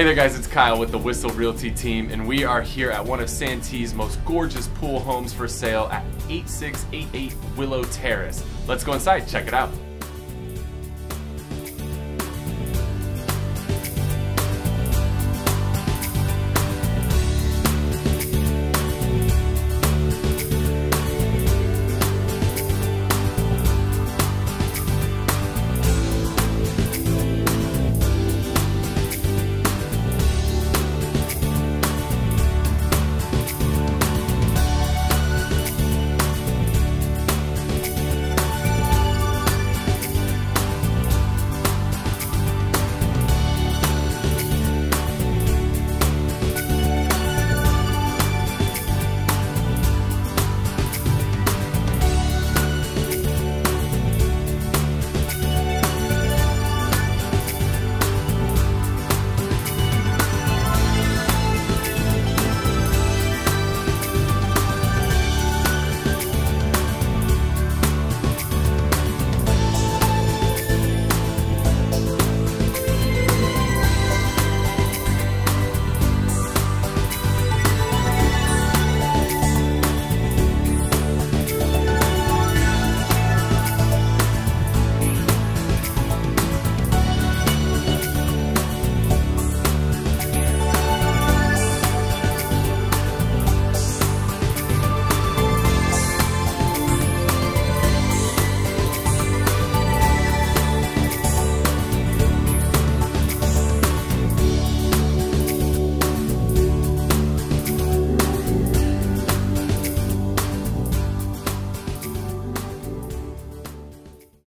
Hey there guys, it's Kyle with the Whissel Realty team, and we are here at one of Santee's most gorgeous pool homes for sale at 8688 Willow Terrace. Let's go inside, check it out.